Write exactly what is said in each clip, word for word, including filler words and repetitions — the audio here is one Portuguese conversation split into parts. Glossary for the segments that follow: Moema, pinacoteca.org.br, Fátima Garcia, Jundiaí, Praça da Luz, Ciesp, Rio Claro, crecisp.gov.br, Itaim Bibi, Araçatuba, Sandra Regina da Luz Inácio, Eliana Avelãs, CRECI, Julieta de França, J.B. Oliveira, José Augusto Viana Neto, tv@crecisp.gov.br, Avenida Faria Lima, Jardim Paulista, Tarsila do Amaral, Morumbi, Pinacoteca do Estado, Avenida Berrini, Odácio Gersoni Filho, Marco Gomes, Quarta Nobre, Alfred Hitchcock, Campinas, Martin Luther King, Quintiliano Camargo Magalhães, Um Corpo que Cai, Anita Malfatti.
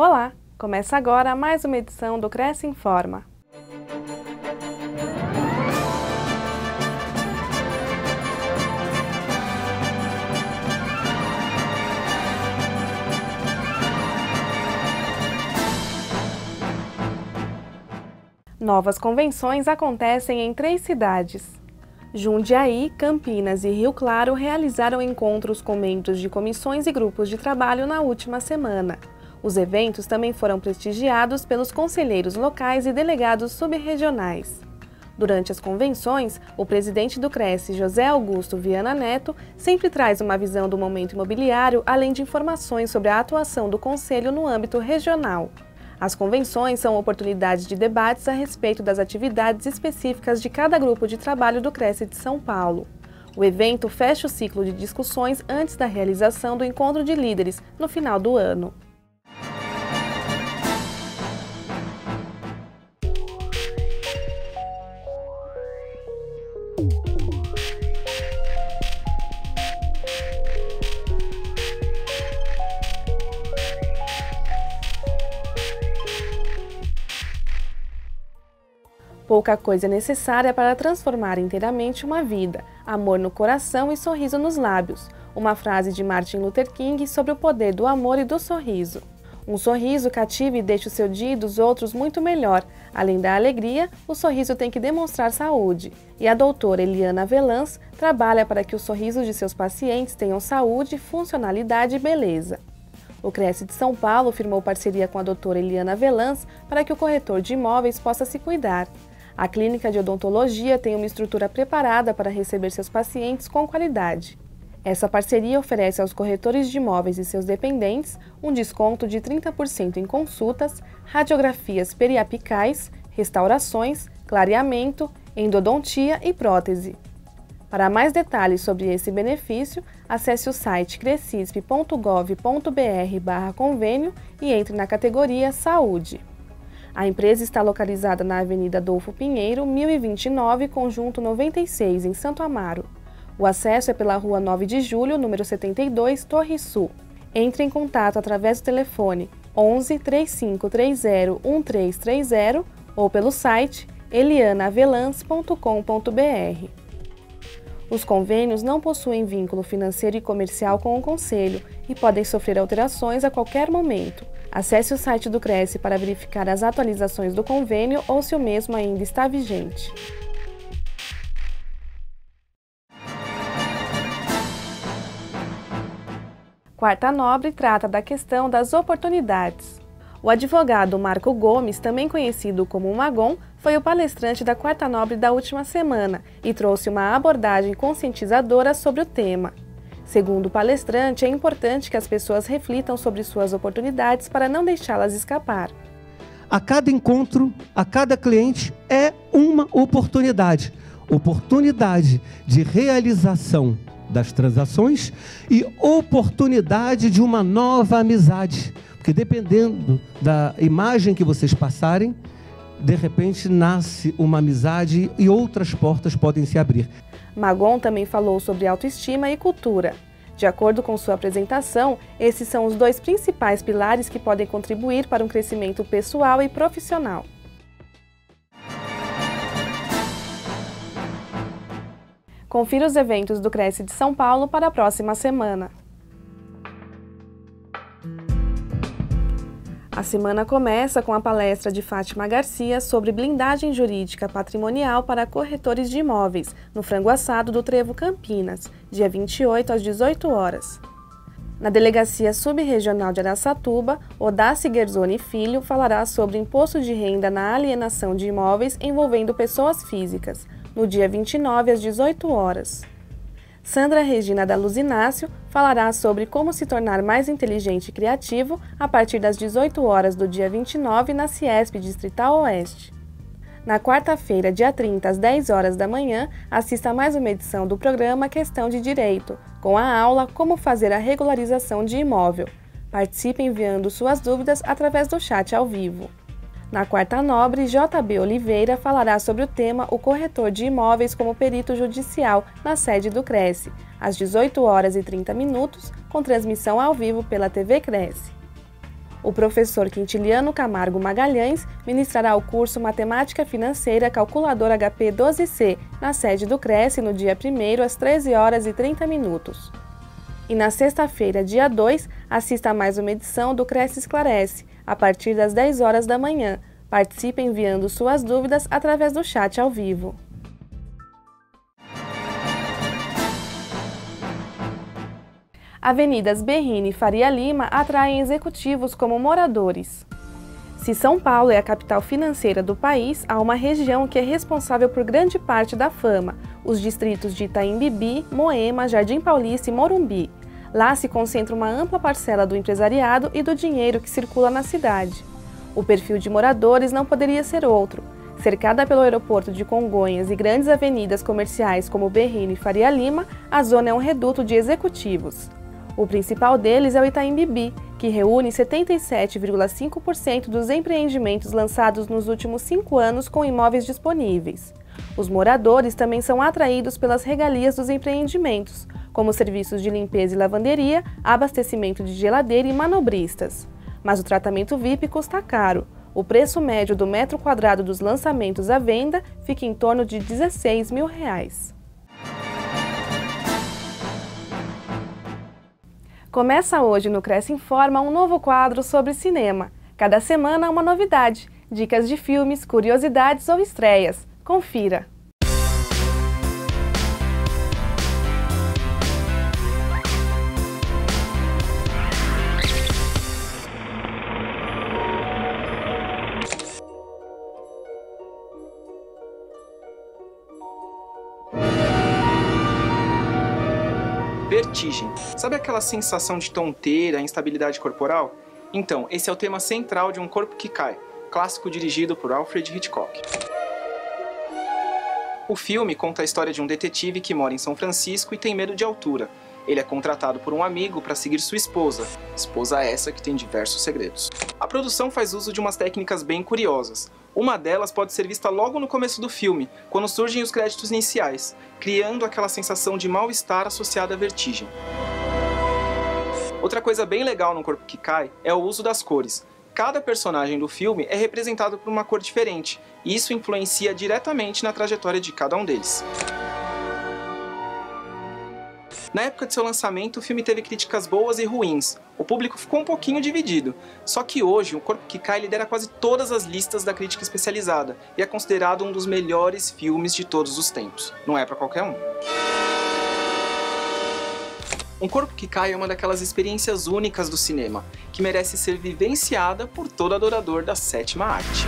Olá! Começa agora mais uma edição do Cresce Informa. Novas convenções acontecem em três cidades. Jundiaí, Campinas e Rio Claro realizaram encontros com membros de comissões e grupos de trabalho na última semana. Os eventos também foram prestigiados pelos conselheiros locais e delegados subregionais. Durante as convenções, o presidente do CRECI, José Augusto Viana Neto, sempre traz uma visão do momento imobiliário, além de informações sobre a atuação do Conselho no âmbito regional. As convenções são oportunidades de debates a respeito das atividades específicas de cada grupo de trabalho do CRECI de São Paulo. O evento fecha o ciclo de discussões antes da realização do encontro de líderes, no final do ano. Pouca coisa é necessária para transformar inteiramente uma vida, amor no coração e sorriso nos lábios, uma frase de Martin Luther King sobre o poder do amor e do sorriso. Um sorriso cativa e deixa o seu dia e dos outros muito melhor. Além da alegria, o sorriso tem que demonstrar saúde. E a doutora Eliana Avelãs trabalha para que os sorrisos de seus pacientes tenham saúde, funcionalidade e beleza. O CRECI de São Paulo firmou parceria com a doutora Eliana Avelãs para que o corretor de imóveis possa se cuidar. A clínica de odontologia tem uma estrutura preparada para receber seus pacientes com qualidade. Essa parceria oferece aos corretores de imóveis e seus dependentes um desconto de trinta por cento em consultas, radiografias periapicais, restaurações, clareamento, endodontia e prótese. Para mais detalhes sobre esse benefício, acesse o site crecisp ponto gov ponto br barra convênio e entre na categoria Saúde. A empresa está localizada na Avenida Adolfo Pinheiro, mil e vinte e nove, Conjunto noventa e seis, em Santo Amaro. O acesso é pela Rua nove de julho, número setenta e dois, Torre Sul. Entre em contato através do telefone onze, três cinco três zero, um três três zero ou pelo site eliana avelans ponto com ponto br. Os convênios não possuem vínculo financeiro e comercial com o Conselho e podem sofrer alterações a qualquer momento. Acesse o site do CRECI para verificar as atualizações do convênio ou se o mesmo ainda está vigente. Quarta Nobre trata da questão das oportunidades. O advogado Marco Gomes, também conhecido como Magom, foi o palestrante da Quarta Nobre da última semana e trouxe uma abordagem conscientizadora sobre o tema. Segundo o palestrante, é importante que as pessoas reflitam sobre suas oportunidades para não deixá-las escapar. A cada encontro, a cada cliente, é uma oportunidade. Oportunidade de realização das transações e oportunidade de uma nova amizade. Porque dependendo da imagem que vocês passarem, de repente nasce uma amizade e outras portas podem se abrir. Magom também falou sobre autoestima e cultura. De acordo com sua apresentação, esses são os dois principais pilares que podem contribuir para um crescimento pessoal e profissional. Confira os eventos do CRECI de São Paulo para a próxima semana. A semana começa com a palestra de Fátima Garcia sobre blindagem jurídica patrimonial para corretores de imóveis, no Frango Assado do Trevo Campinas, dia vinte e oito às dezoito horas. Na Delegacia Subregional de Araçatuba, Odácio Gersoni Filho falará sobre imposto de renda na alienação de imóveis envolvendo pessoas físicas, no dia vinte e nove às dezoito horas. Sandra Regina da Luz Inácio falará sobre como se tornar mais inteligente e criativo a partir das dezoito horas do dia vinte e nove na Ciesp Distrital Oeste. Na quarta-feira, dia trinta, às dez horas da manhã, assista a mais uma edição do programa Questão de Direito, com a aula Como Fazer a Regularização de Imóvel. Participe enviando suas dúvidas através do chat ao vivo. Na Quarta Nobre, J B Oliveira falará sobre o tema O Corretor de Imóveis como Perito Judicial na sede do CRECI, às dezoito horas e trinta minutos, com transmissão ao vivo pela T V CRECI. O professor Quintiliano Camargo Magalhães ministrará o curso Matemática Financeira Calculador H P doze C na sede do CRECI no dia primeiro às treze horas e trinta minutos. E na sexta-feira, dia dois, assista a mais uma edição do CRECI Esclarece, a partir das dez horas da manhã. Participe enviando suas dúvidas através do chat ao vivo. Avenidas Berrini e Faria Lima atraem executivos como moradores. Se São Paulo é a capital financeira do país, há uma região que é responsável por grande parte da fama, os distritos de Itaim Bibi, Moema, Jardim Paulista e Morumbi. Lá se concentra uma ampla parcela do empresariado e do dinheiro que circula na cidade. O perfil de moradores não poderia ser outro. Cercada pelo aeroporto de Congonhas e grandes avenidas comerciais como Berrini e Faria Lima, a zona é um reduto de executivos. O principal deles é o Itaim Bibi, que reúne setenta e sete vírgula cinco por cento dos empreendimentos lançados nos últimos cinco anos com imóveis disponíveis. Os moradores também são atraídos pelas regalias dos empreendimentos, como serviços de limpeza e lavanderia, abastecimento de geladeira e manobristas. Mas o tratamento V I P custa caro. O preço médio do metro quadrado dos lançamentos à venda fica em torno de dezesseis mil reais. Começa hoje no Cresce Informa um novo quadro sobre cinema. Cada semana uma novidade, dicas de filmes, curiosidades ou estreias. Confira! Vertigem. Sabe aquela sensação de tonteira, instabilidade corporal? Então, esse é o tema central de Um Corpo que Cai, clássico dirigido por Alfred Hitchcock. O filme conta a história de um detetive que mora em São Francisco e tem medo de altura. Ele é contratado por um amigo para seguir sua esposa, esposa essa que tem diversos segredos. A produção faz uso de umas técnicas bem curiosas. Uma delas pode ser vista logo no começo do filme, quando surgem os créditos iniciais, criando aquela sensação de mal-estar associada à vertigem. Outra coisa bem legal no Corpo que Cai é o uso das cores. Cada personagem do filme é representado por uma cor diferente, e isso influencia diretamente na trajetória de cada um deles. Na época de seu lançamento, o filme teve críticas boas e ruins. O público ficou um pouquinho dividido. Só que hoje, O Corpo que Cai lidera quase todas as listas da crítica especializada e é considerado um dos melhores filmes de todos os tempos. Não é pra qualquer um. Um Corpo que Cai é uma daquelas experiências únicas do cinema, que merece ser vivenciada por todo adorador da sétima arte.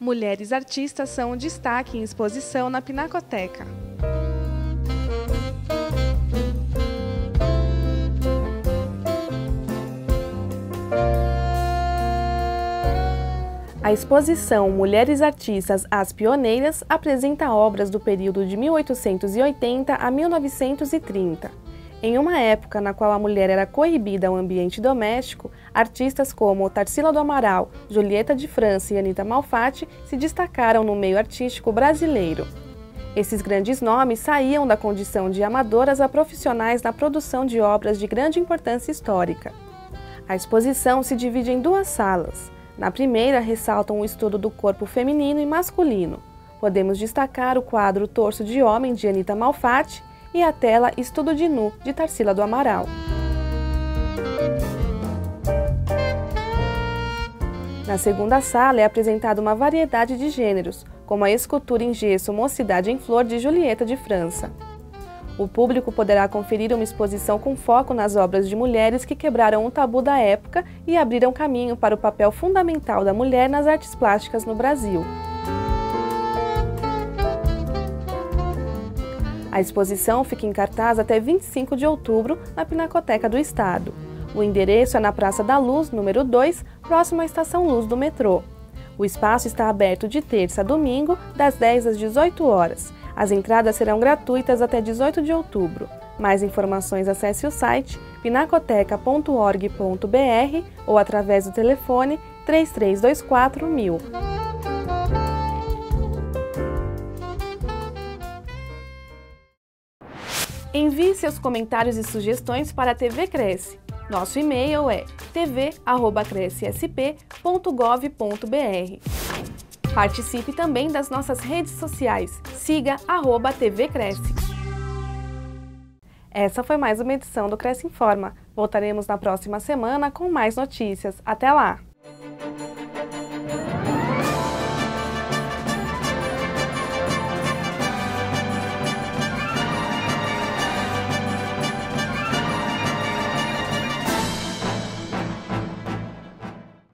Mulheres artistas são um destaque em exposição na Pinacoteca. A exposição Mulheres Artistas, as Pioneiras apresenta obras do período de mil oitocentos e oitenta a mil novecentos e trinta. Em uma época na qual a mulher era coibida ao ambiente doméstico, artistas como Tarsila do Amaral, Julieta de França e Anita Malfatti se destacaram no meio artístico brasileiro. Esses grandes nomes saíam da condição de amadoras a profissionais na produção de obras de grande importância histórica. A exposição se divide em duas salas. Na primeira, ressaltam o estudo do corpo feminino e masculino. Podemos destacar o quadro Torso de Homem, de Anita Malfatti, e a tela Estudo de Nu, de Tarsila do Amaral. Na segunda sala é apresentada uma variedade de gêneros, como a escultura em gesso Mocidade em Flor, de Julieta de França. O público poderá conferir uma exposição com foco nas obras de mulheres que quebraram o tabu da época e abriram caminho para o papel fundamental da mulher nas artes plásticas no Brasil. A exposição fica em cartaz até vinte e cinco de outubro, na Pinacoteca do Estado. O endereço é na Praça da Luz, número dois, próximo à Estação Luz do metrô. O espaço está aberto de terça a domingo, das dez às dezoito horas. As entradas serão gratuitas até dezoito de outubro. Mais informações, acesse o site pinacoteca ponto org ponto br ou através do telefone três três dois quatro mil. Envie seus comentários e sugestões para a T V Cresce. Nosso e-mail é tv arroba crecisp ponto gov ponto br. Participe também das nossas redes sociais. Siga arroba T V Cresce. Essa foi mais uma edição do Cresce Informa. Voltaremos na próxima semana com mais notícias. Até lá!